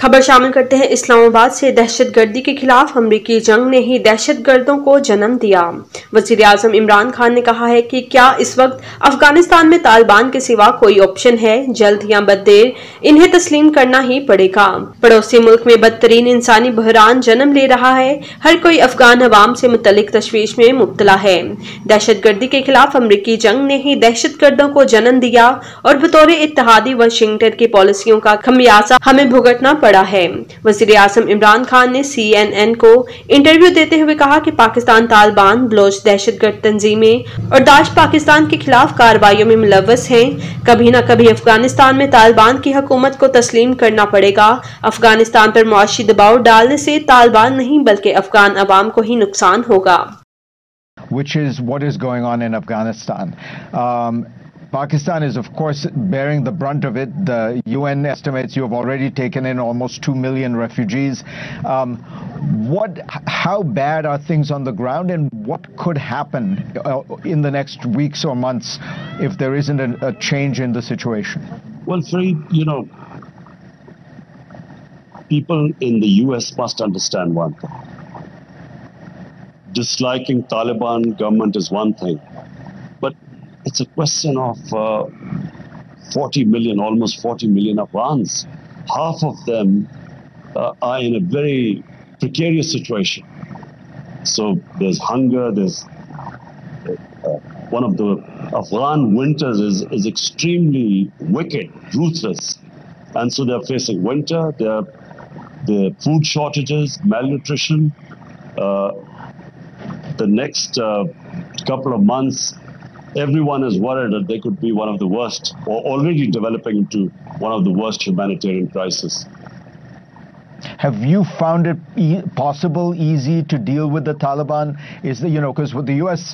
खबर शामिल करते हैं इस्लामाबाद से। दहशतगर्दी के खिलाफ अमरीकी जंग ने ही दहशतगर्दों को जन्म दिया। वजीर आजम इमरान खान ने कहा है कि क्या इस वक्त अफगानिस्तान में तालिबान के सिवा कोई ऑप्शन है, जल्द या बददेर इन्हें तस्लीम करना ही पड़ेगा। पड़ोसी मुल्क में बदतरीन इंसानी बहरान जन्म ले रहा है। हर कोई अफगान अवाम से मुतलिक तशवीश में मुब्तला है। दहशतगर्दी के खिलाफ अमरीकी जंग ने ही दहशतगर्दों को जन्म दिया और बतौर इत्तेहादी वाशिंगटन की पॉलिसियों का खमियाजा हमें भुगतना पड़ा है। वज़ीर-ए-आज़म इमरान खान ने CNN को इंटरव्यू देते हुए कहा कि पाकिस्तान तालिबान, बलोच दहशतगर्द तंजीमें और दाश पाकिस्तान के खिलाफ कार्रवाइयों में मुलव्वस हैं। कभी न कभी अफगानिस्तान में तालिबान की हुकूमत को तस्लीम करना पड़ेगा। अफगानिस्तान पर मुआशी दबाव डालने से तालिबान नहीं बल्कि अफगान अवाम को ही नुकसान होगा। Which is what is going on in Afghanistan. Pakistan is of course bearing the brunt of it. The UN estimates you have already taken in almost 2 million refugees. How bad are things on the ground, and what could happen in the next weeks or months if there isn't a change in the situation? Well, Fareed, you know, people in the US must understand one thing. Disliking Taliban government is one thing. It's a question of 40 million, almost 40 million Afghans. Half of them are in a very precarious situation. So there's hunger, there's one of the Afghan winters is extremely wicked, ruthless. And so they're facing winter, they're food shortages, malnutrition. The next couple of months, everyone is worried that they could be one of the worst, or already developing into one of the worst humanitarian crises. Have you found it easy to deal with the Taliban? Is the, you know, because what the U.S.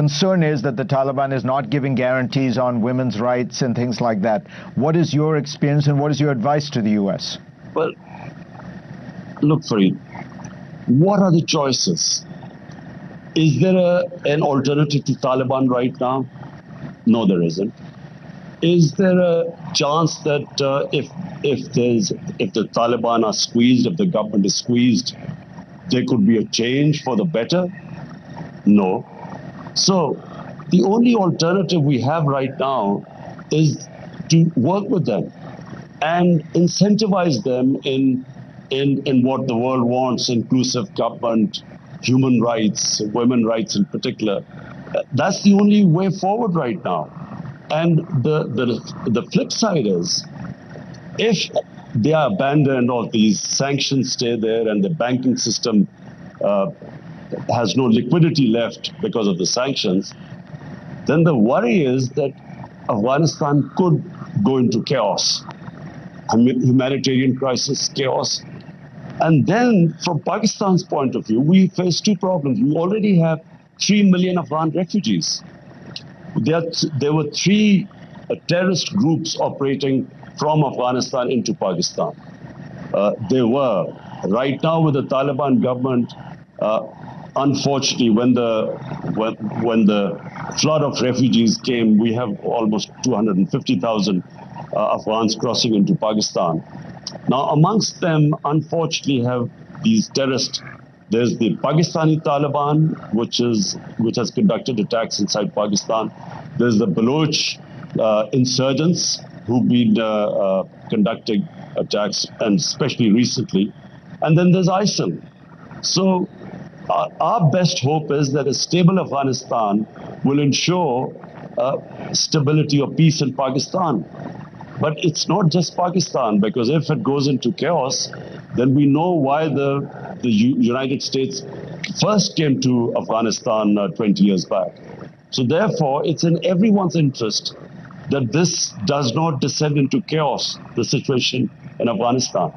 concern is that the Taliban is not giving guarantees on women's rights and things like that. What is your experience and what is your advice to the U.S.? Well, look, Fareed, what are the choices? Is there an alternative to Taliban right now? No, there isn't. Is there a chance that if the Taliban are squeezed, if the government is squeezed, there could be a change for the better? No. So the only alternative we have right now is to work with them and incentivize them in what the world wants: inclusive government, human rights, women rights in particular. That's the only way forward right now. And the flip side is, if they are abandoned or these sanctions stay there and the banking system has no liquidity left because of the sanctions, then the worry is that Afghanistan could go into chaos, humanitarian crisis, chaos. And then from Pakistan's point of view, we face two problems. We already have 3 million Afghan refugees. There were three terrorist groups operating from Afghanistan into Pakistan. There were. Right now with the Taliban government, unfortunately, when the flood of refugees came, we have almost 250,000 Afghans crossing into Pakistan. Now, amongst them, unfortunately, have these terrorists. There's the Pakistani Taliban, which has conducted attacks inside Pakistan. There's the Baloch insurgents who've been conducting attacks, and especially recently. And then there's ISIL. So our best hope is that a stable Afghanistan will ensure stability or peace in Pakistan. But it's not just Pakistan, because if it goes into chaos, then we know why the United States first came to Afghanistan 20 years back. So therefore, it's in everyone's interest that this does not descend into chaos, the situation in Afghanistan.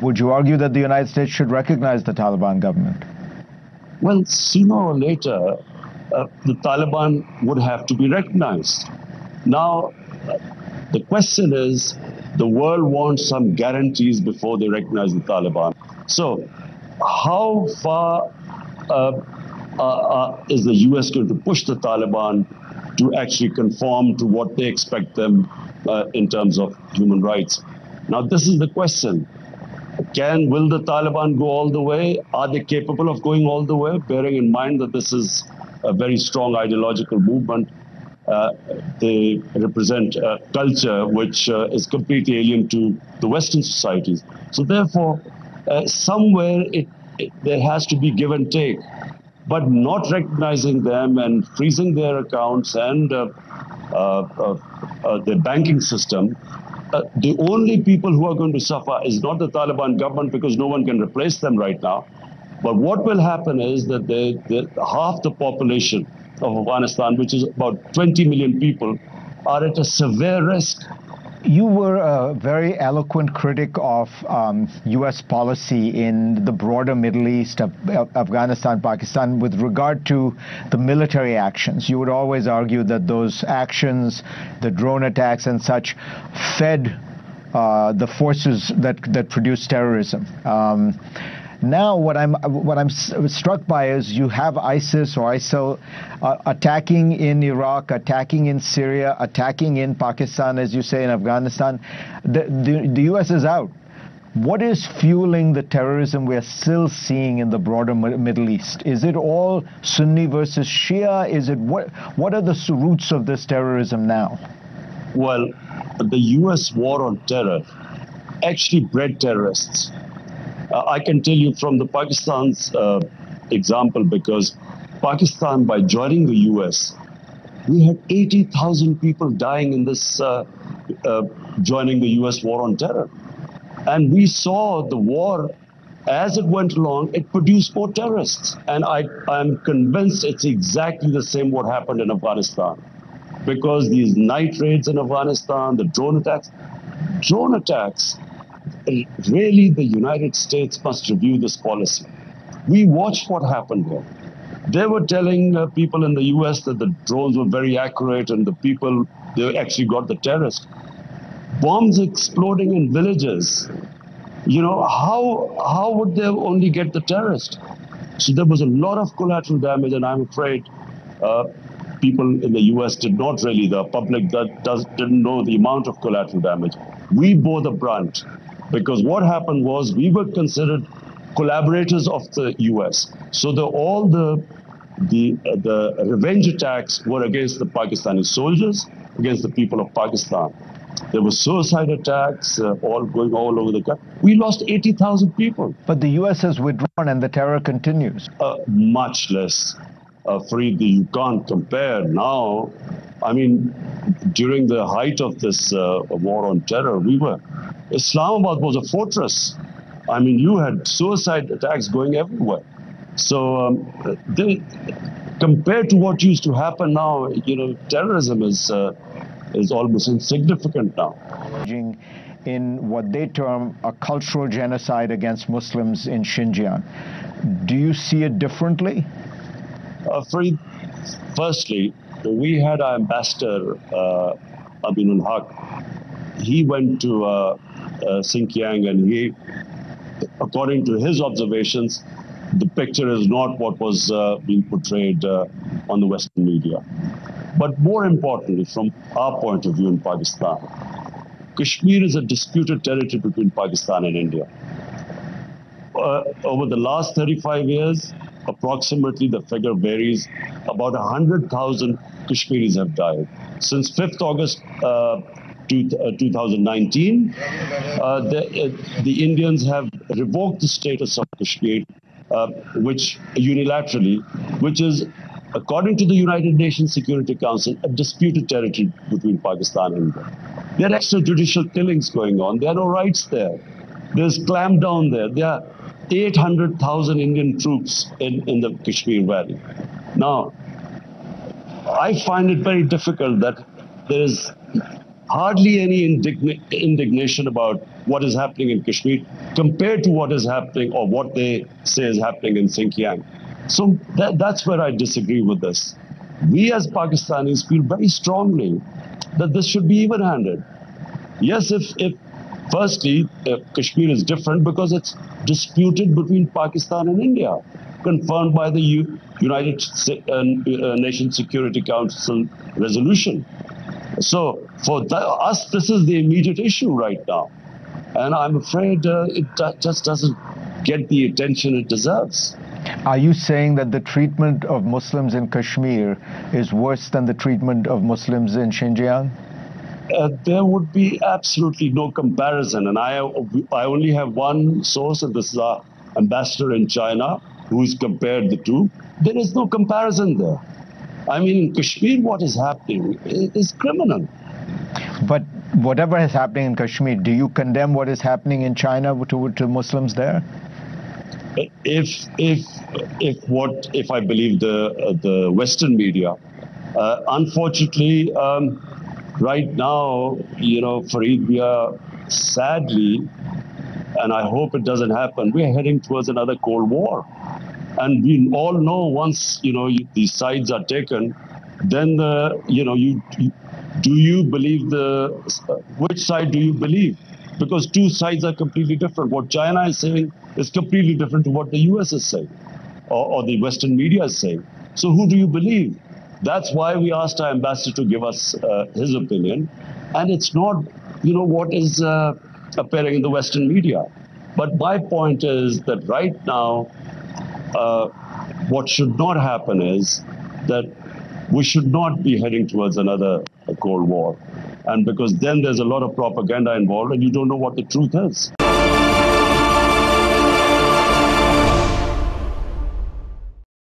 Would you argue that the United States should recognize the Taliban government? Well, sooner or later, the Taliban would have to be recognized. Now, the question is, the world wants some guarantees before they recognize the Taliban. So how far is the US going to push the Taliban to actually conform to what they expect them in terms of human rights? Now, this is the question. Will the Taliban go all the way? Are they capable of going all the way? Bearing in mind that this is a very strong ideological movement, they represent a culture which is completely alien to the Western societies. So therefore, somewhere there has to be give and take. But not recognizing them and freezing their accounts and their banking system, the only people who are going to suffer is not the Taliban government, because no one can replace them right now. But what will happen is that half the population of Afghanistan, which is about 20 million people, are at a severe risk. You were a very eloquent critic of U.S. policy in the broader Middle East, Afghanistan, Pakistan, with regard to the military actions. You would always argue that those actions, the drone attacks and such, fed the forces that produced terrorism. Now, what I'm struck by is you have ISIS or ISIL attacking in Iraq, attacking in Syria, attacking in Pakistan, as you say, in Afghanistan. The U.S. is out. What is fueling the terrorism we're still seeing in the broader Middle East? Is it all Sunni versus Shia? Is it what are the roots of this terrorism now? Well, the U.S. war on terror actually bred terrorists. I can tell you from the Pakistan's example, because Pakistan, by joining the U.S., we had 80,000 people dying in this joining the U.S. war on terror. And we saw the war, as it went along, it produced more terrorists. And I'm convinced it's exactly the same what happened in Afghanistan. Because these night raids in Afghanistan, the drone attacks, really, the United States must review this policy. We watched what happened here. They were telling people in the U.S. that the drones were very accurate and they actually got the terrorists. Bombs exploding in villages. You know, how would they only get the terrorists? So there was a lot of collateral damage, and I'm afraid people in the U.S. did not really, the public didn't know the amount of collateral damage. We bore the brunt. Because what happened was we were considered collaborators of the U.S. So all the revenge attacks were against the Pakistani soldiers, against the people of Pakistan. There were suicide attacks all going all over the country. We lost 80,000 people. But the U.S. has withdrawn and the terror continues. Much less. Fareed, you can't compare now. I mean, during the height of this war on terror, Islamabad was a fortress. I mean, you had suicide attacks going everywhere. So compared to what used to happen now, you know, terrorism is almost insignificant now. In what they term a cultural genocide against Muslims in Xinjiang. Do you see it differently? Fareed, firstly, we had our ambassador, Abinul Haq. He went to Xinjiang, and he, according to his observations, the picture is not what was being portrayed on the Western media. But more importantly, from our point of view in Pakistan, Kashmir is a disputed territory between Pakistan and India. Over the last 35 years, approximately, the figure varies, about 100,000 Kashmiris have died. Since 5th August 2019, the Indians have revoked the status of Kashmir, which unilaterally, which is, according to the United Nations Security Council, a disputed territory between Pakistan and India. There are extrajudicial killings going on. There are no rights there. There's clampdown there. There are 800,000 Indian troops in the Kashmir Valley. Now, I find it very difficult that there is hardly any indignation about what is happening in Kashmir compared to what is happening or what they say is happening in Xinjiang. So that's where I disagree with this. We as Pakistanis feel very strongly that this should be even-handed. Yes, firstly, Kashmir is different because it's disputed between Pakistan and India, confirmed by the United Nations Security Council resolution. So for us, this is the immediate issue right now. And I'm afraid it just doesn't get the attention it deserves. Are you saying that the treatment of Muslims in Kashmir is worse than the treatment of Muslims in Xinjiang? There would be absolutely no comparison. And I only have one source, and this is our ambassador in China, who's compared the two. There is no comparison there. I mean, in Kashmir, what is happening is criminal. But whatever is happening in Kashmir, do you condemn what is happening in China to Muslims there? If I believe the Western media, unfortunately, right now, you know, Fareed, we are sadly, and I hope it doesn't happen, we are heading towards another Cold War. And we all know once, you know, these sides are taken, then do you believe which side do you believe? Because two sides are completely different. What China is saying is completely different to what the US is saying, or the Western media is saying. So who do you believe? That's why we asked our ambassador to give us his opinion. And it's not, you know, what is appearing in the Western media. But my point is that right now, what should not happen is that we should not be heading towards another Cold War. And because then there's a lot of propaganda involved and you don't know what the truth is.